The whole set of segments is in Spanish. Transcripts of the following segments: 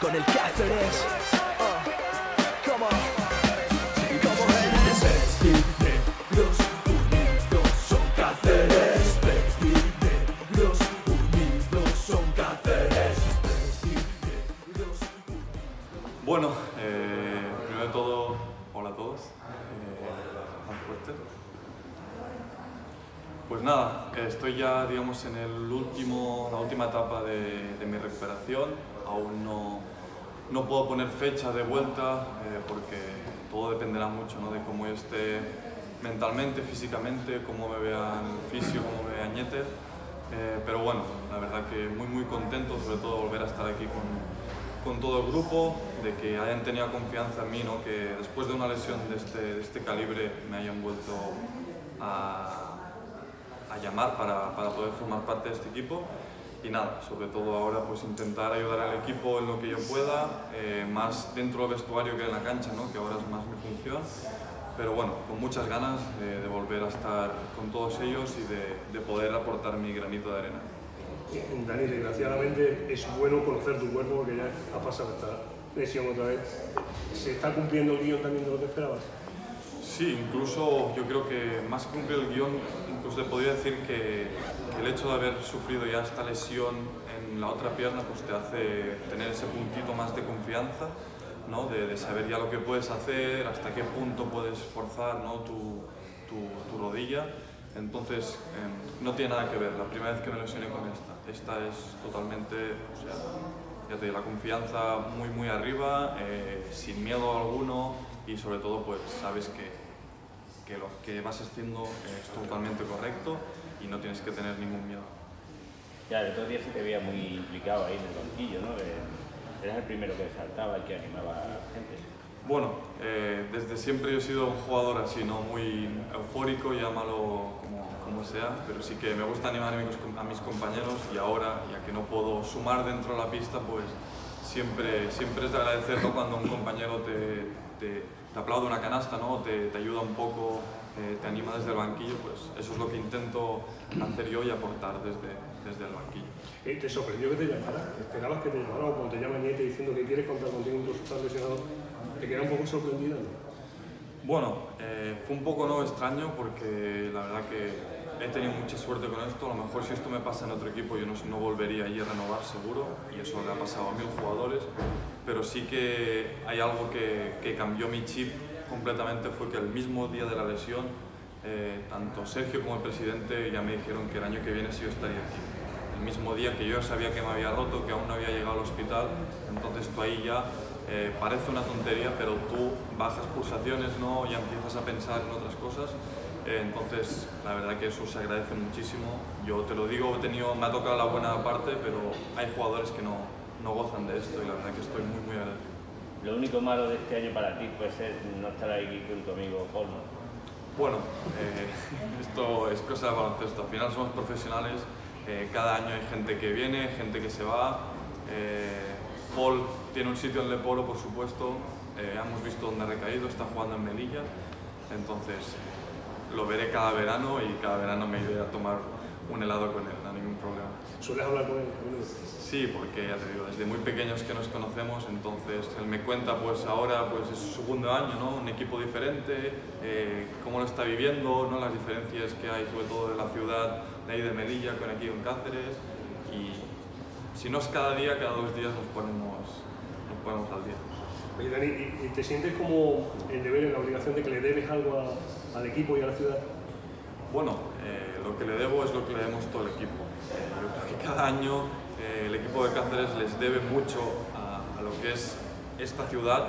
Con el Cáceres. Bueno, primero de todo, hola a todos. Pues nada, estoy ya, digamos, en la última etapa de mi recuperación. Aún no puedo poner fecha de vuelta porque todo dependerá mucho, ¿no?, de cómo yo esté mentalmente, físicamente, cómo me vea el fisio, cómo me vea Ñete. Pero bueno, la verdad que muy contento, sobre todo volver a estar aquí con todo el grupo, de que hayan tenido confianza en mí, ¿no?, que después de una lesión de este calibre me hayan vuelto a llamar para poder formar parte de este equipo. Y nada, sobre todo ahora pues intentar ayudar al equipo en lo que yo pueda, más dentro del vestuario que en la cancha, ¿no?, que ahora es más mi función. Pero bueno, con muchas ganas de volver a estar con todos ellos y de poder aportar mi granito de arena. Dani, desgraciadamente es bueno conocer tu cuerpo, porque ya ha pasado esta lesión otra vez. ¿Se está cumpliendo el guión también de lo que esperabas? Sí, incluso yo creo que más que cumplir el guión, incluso te podría decir que el hecho de haber sufrido ya esta lesión en la otra pierna pues te hace tener ese puntito más de confianza, ¿no?, de saber ya lo que puedes hacer, hasta qué punto puedes forzar, ¿no?, tu rodilla. Entonces, no tiene nada que ver la primera vez que me lesioné con esta es totalmente, o sea, ya te digo, la confianza muy arriba, sin miedo alguno, y sobre todo pues sabes que lo que vas haciendo es totalmente correcto y no tienes que tener ningún miedo. Ya, de todos los días se te veía muy implicado ahí en el banquillo, ¿no? Eras el primero que saltaba, el que animaba a la gente. Bueno, desde siempre yo he sido un jugador así, ¿no?, muy eufórico, llámalo como sea, pero sí que me gusta animar a mis compañeros, y ahora, ya que no puedo sumar dentro de la pista, pues siempre es de agradecerlo cuando un compañero te aplaude una canasta, ¿no?, te ayuda un poco, te anima desde el banquillo. Pues eso es lo que intento hacer yo y aportar desde el banquillo. ¿Te sorprendió que te llamara? ¿Esperabas que te llamara? O cuando te llama Nieto diciendo que quieres contar contigo, incluso estás lesionado, ¿te queda un poco sorprendido? Bueno, fue un poco extraño, porque la verdad que he tenido mucha suerte con esto. A lo mejor si esto me pasa en otro equipo yo no volvería allí a renovar seguro, y eso le ha pasado a mil jugadores. Pero sí que hay algo que cambió mi chip completamente, fue que el mismo día de la lesión tanto Sergio como el presidente ya me dijeron que el año que viene sí yo estaría aquí. El mismo día que yo sabía que me había roto, que aún no había llegado al hospital. Entonces tú ahí ya, parece una tontería, pero tú bajas pulsaciones, ¿no?, ya empiezas a pensar en otras cosas. Entonces la verdad que eso se agradece muchísimo. Yo te lo digo, me ha tocado la buena parte, pero hay jugadores que no gozan de esto, y la verdad que estoy muy agradecido. Lo único malo de este año para ti puede ser no estar aquí con tu amigo Colmon. Bueno, esto es cosa de baloncesto. Al final somos profesionales, cada año hay gente que viene, gente que se va. Paul tiene un sitio en Le Polo, por supuesto, hemos visto dónde ha recaído, está jugando en Melilla. Entonces lo veré cada verano, y cada verano me iré a tomar un helado con él, no hay ningún problema. ¿Sueles hablar con él? Sí, porque ya te digo, desde muy pequeños que nos conocemos. Entonces él me cuenta, pues ahora pues es su segundo año, ¿no?, un equipo diferente, cómo lo está viviendo, ¿no?, las diferencias que hay, sobre todo de la ciudad de ahí de Melilla con aquí en Cáceres. Y si no es cada día, cada dos días nos ponemos al día. Oye, Dani, ¿y te sientes como el deber, en la obligación de que le debes algo al equipo y a la ciudad? Bueno, lo que le debo es lo que le debemos todo el equipo. Yo creo que cada año el equipo de Cáceres les debe mucho a lo que es esta ciudad,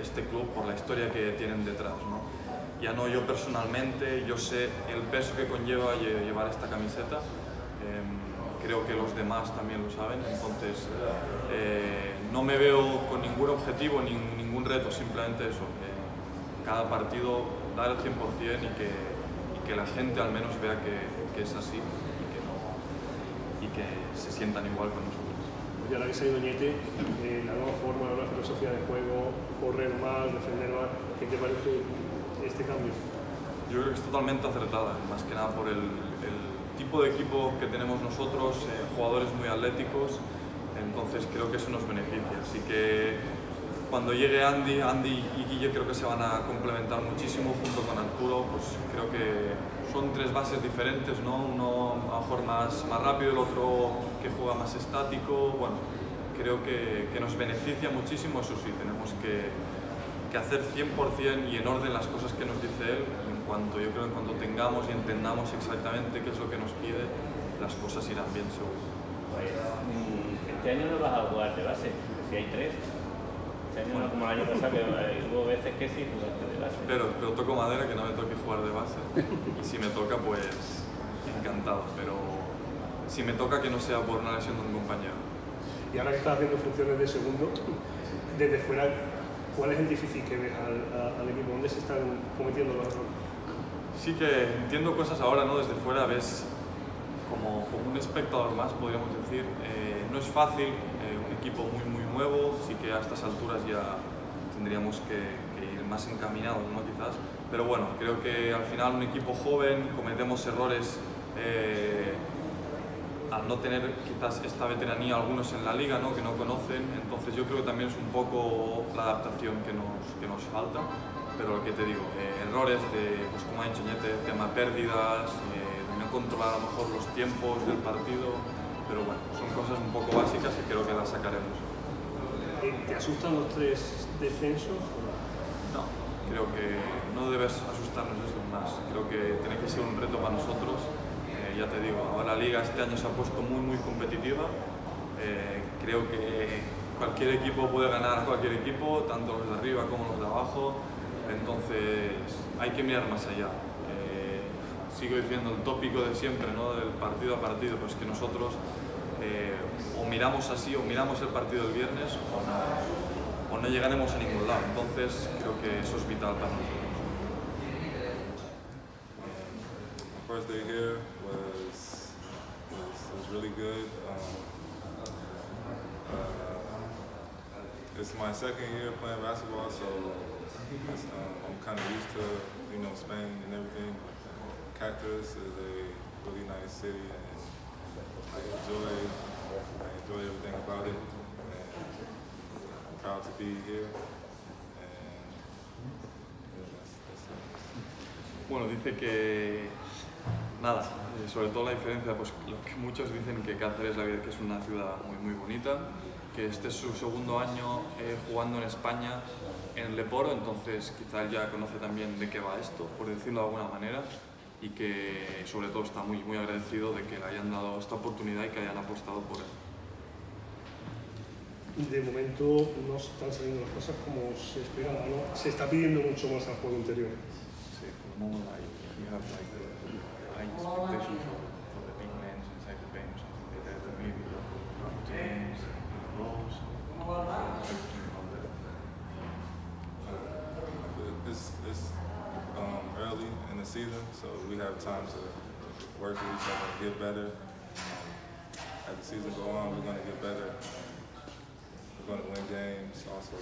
este club, por la historia que tienen detrás, ¿no? Ya no yo personalmente, yo sé el peso que conlleva llevar esta camiseta. Creo que los demás también lo saben. Entonces no me veo con ningún objetivo ni ningún reto, simplemente eso, cada partido dar el 100% y que la gente al menos vea que es así, y que se sientan igual con nosotros. Pues ya la habéis ido, Ñete, la nueva forma, la nueva filosofía de juego, correr más, defender más. ¿Qué te parece este cambio? Yo creo que es totalmente acertada, más que nada por el tipo de equipo que tenemos nosotros, jugadores muy atléticos, entonces creo que eso nos beneficia. Así que cuando llegue Andy y Guille creo que se van a complementar muchísimo junto con Arturo, pues creo que son tres bases diferentes, ¿no? Uno a lo mejor más rápido, el otro que juega más estático, bueno, creo que nos beneficia muchísimo, eso sí, tenemos que hacer 100% y en orden las cosas que nos dice él. Yo creo que en cuanto tengamos y entendamos exactamente qué es lo que nos pide, las cosas irán bien seguro. Pues, este año no vas a jugar de base, si hay tres. Bueno, como el año pasado, que hubo veces que sí jugaste de base. Pero toco madera, que no me toque jugar de base. Y si me toca, pues encantado. Pero si me toca, que no sea por una lesión de un compañero. Y ahora que estás haciendo funciones de segundo, desde fuera, ¿cuál es el déficit que ves al equipo? ¿Dónde se están cometiendo los errores? Sí que entiendo cosas ahora, ¿no? Desde fuera ves como un espectador más, podríamos decir. No es fácil, un equipo muy nuevo, sí que a estas alturas ya tendríamos que ir más encaminados, ¿no? Quizás, pero bueno, creo que al final un equipo joven cometemos errores al no tener quizás esta veteranía algunos en la liga, ¿no? Que no conocen, entonces yo creo que también es un poco la adaptación que nos falta, pero lo que te digo, errores de, pues como ha dicho Ñete, tema pérdidas, de no controlar a lo mejor los tiempos del partido. Pero bueno, son cosas un poco básicas y creo que las sacaremos. ¿Te asustan los tres descensos? No, creo que no debes asustarnos eso más. Creo que tiene que ser un reto para nosotros. Ya te digo, ahora la liga este año se ha puesto muy competitiva. Creo que cualquier equipo puede ganar a cualquier equipo, tanto los de arriba como los de abajo. Entonces hay que mirar más allá. Sigo diciendo el tópico de siempre, ¿no? Del partido a partido, pues que nosotros o miramos así, o miramos el partido del viernes, o no llegaremos a ningún lado. Entonces creo que eso es vital para nosotros. The first day here was really good. It's my second year playing basketball, so I'm kind of used to, you know, Spain and everything. Cactus is a really nice city, and I enjoy everything about it, and I'm proud to be here. And that's it. Bueno, dice que nada, sobre todo la diferencia, pues lo que muchos dicen que Cáceres, la verdad, que es una ciudad muy bonita, que este es su segundo año jugando en España en el Le Polo, entonces quizás ya conoce también de qué va esto, por decirlo de alguna manera. Y que sobre todo está muy agradecido de que le hayan dado esta oportunidad y que hayan apostado por él. De momento no están saliendo las cosas como se esperaba, ¿no? Se está pidiendo mucho más al juego interior. Sí, for the moment you have like the high expectation for the big men inside the bench, something like that, and maybe the routines and the roles. Early in the season, so we have time to work with each other and get better. As the season goes on, we're going to get better. We're going to win games also.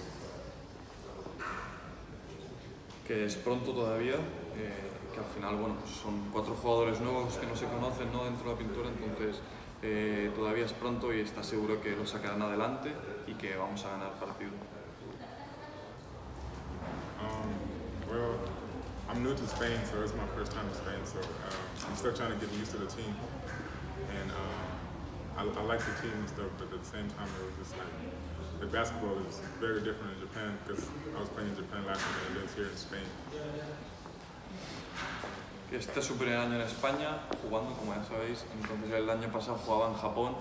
Que es pronto todavía, que al final, bueno, pues son cuatro jugadores nuevos que no se conocen, ¿no? Dentro de la pintura, entonces todavía es pronto y está seguro que lo sacarán adelante y que vamos a ganar partido. I'm new to Spain, so it's my first time in Spain, so I'm still trying to get used to the team. And I like the team and stuff, but at the same time, it was just like, the basketball is very different in Japan, because I was playing in Japan last year and it is here in Spain. Este es su primer año en España, jugando, como ya sabéis. Entonces el año pasado jugaba en Japón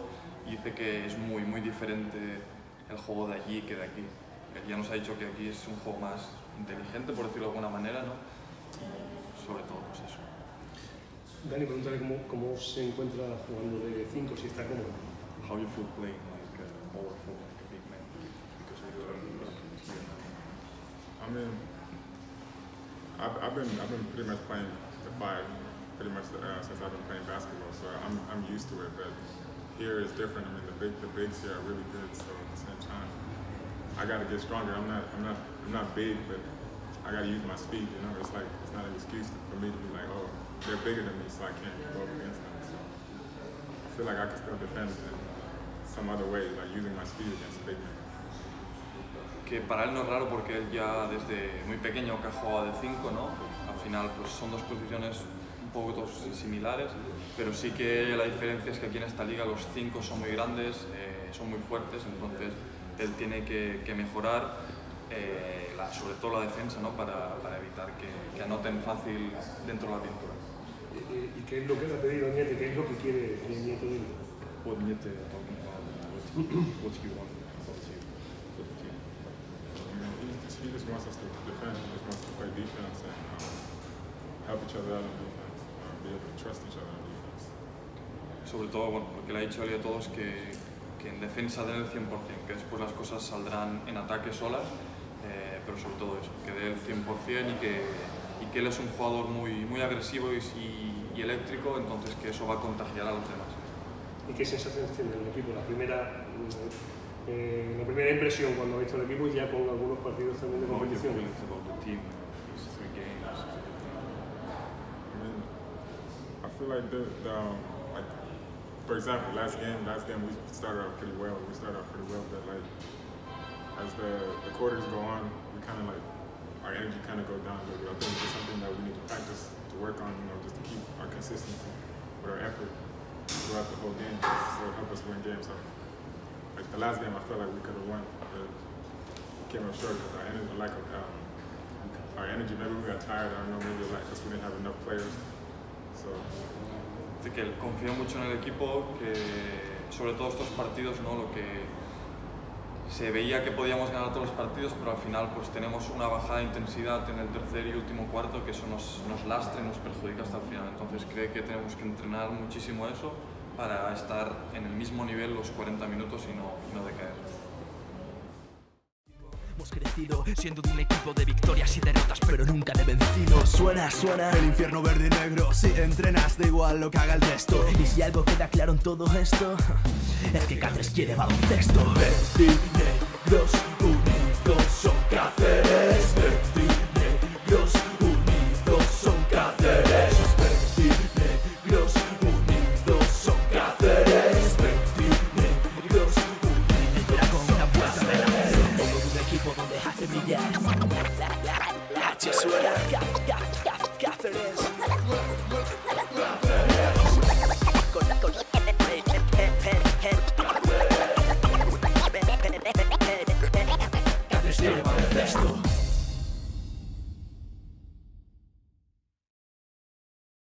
y dice que es muy diferente el juego de allí que de aquí. Él ya nos ha dicho que aquí es un juego más inteligente, por decirlo de alguna manera, ¿no? Y sobre todo pues eso. Dani, pregúntale cómo se encuentra jugando de 5, si está cómodo. How you feel playing like a power forward, like a big man, because I mean, I've been pretty much playing the 5, pretty much since I've been playing basketball, so I'm used to it. But here is different. I mean, the bigs here are really good. So at the same time, I got to get stronger. I'm not big, but I gotta use my speed, you know. It's like it's not an excuse for me to be like, oh, they're bigger than me, so I can't go against them. So. feel like I can still defend in some other way, like using my speed against big men. Que para él no es raro porque él ya desde muy pequeño que ha jugado de 5, ¿no? Al final pues son dos posiciones un poco similares, pero sí que la diferencia es que aquí en esta liga los 5 son muy grandes, son muy fuertes, entonces él tiene que mejorar, sobre todo la defensa, ¿no? Para evitar que anoten fácil dentro de la pintura. ¿Y qué es lo que le ha pedido Ñete? ¿Qué es lo que quiere Ñete de él? What Ñete is talking about? What do you want? He just wants us to defend, he just wants to play defense and help each other out on defense, be able to trust each other on defense. Sobre todo, bueno, porque le ha dicho a todos que en defensa den el 100%, que después las cosas saldrán en ataque solas, pero sobre todo eso, que dé el 100% y que él es un jugador muy agresivo y eléctrico, entonces que eso va a contagiar a los demás. ¿Y qué sensaciones tiene el equipo? La primera impresión cuando he visto el equipo y ya con algunos partidos también de competición. ¿Qué piensas sobre el equipo? I feel like like for example, last game we started out pretty well. But like as the quarters go on, we kind of like our energy kind of go down. But I think it's something that we need to practice, to work on, you know, just to keep our consistency with our effort throughout the whole game, so it helps us win games. Like the last game, I felt like we could have won, but we came up short because our energy, maybe we got tired, I don't know, maybe like because we didn't have enough players. So. Así que él confía mucho en el equipo, que sobre todo estos partidos, ¿no? Lo que se veía que podíamos ganar todos los partidos, pero al final pues tenemos una bajada de intensidad en el tercer y último cuarto, que eso nos lastra y nos perjudica hasta el final. Entonces cree que tenemos que entrenar muchísimo eso, para estar en el mismo nivel los 40 minutos y no decaer. Hemos crecido siendo de un equipo de victorias y derrotas, pero nunca de vencidos. Suena el infierno verde y negro. Si entrenas, da igual lo que haga el resto. Y si algo queda claro en todo esto, es que Cáceres quiere baloncesto. Verde y negros unidos son Cáceres.